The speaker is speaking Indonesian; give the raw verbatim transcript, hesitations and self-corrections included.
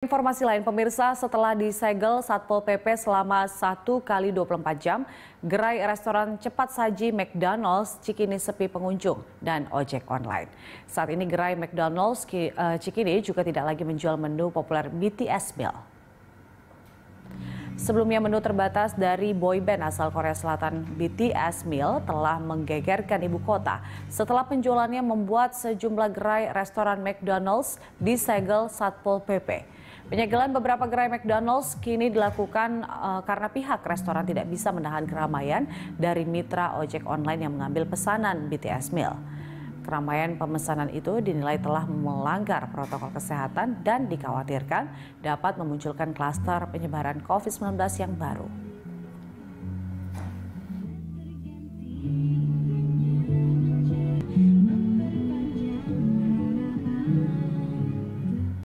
Informasi lain, pemirsa, setelah disegel Satpol P P selama satu kali dua puluh empat jam, gerai restoran cepat saji McDonald's Cikini sepi pengunjung dan ojek online. Saat ini gerai McDonald's Cikini juga tidak lagi menjual menu populer B T S Meal. Sebelumnya menu terbatas dari boyband asal Korea Selatan B T S Meal telah menggegerkan ibu kota setelah penjualannya membuat sejumlah gerai restoran McDonald's disegel Satpol P P. Penyegelan beberapa gerai McDonald's kini dilakukan uh, karena pihak restoran tidak bisa menahan keramaian dari mitra ojek online yang mengambil pesanan B T S Meal. Keramaian pemesanan itu dinilai telah melanggar protokol kesehatan dan dikhawatirkan dapat memunculkan klaster penyebaran COVID sembilan belas yang baru.